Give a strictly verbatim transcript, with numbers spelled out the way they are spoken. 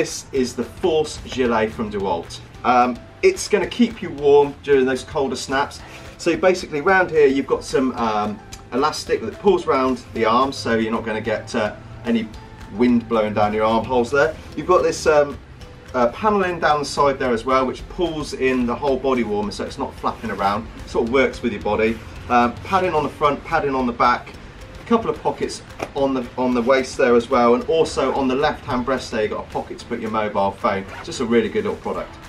This is the Force Gilet from Dewalt. Um, it's going to keep you warm during those colder snaps. So basically round here you've got some um, elastic that pulls round the arms, so you're not going to get uh, any wind blowing down your armholes there. You've got this um, uh, panelling down the side there as well, which pulls in the whole body warmer, so it's not flapping around, sort of works with your body. Um, padding on the front, padding on the back, a couple of pockets on the on the waist there as well, and also on the left hand breast there you've got a pocket to put your mobile phone. Just a really good little product.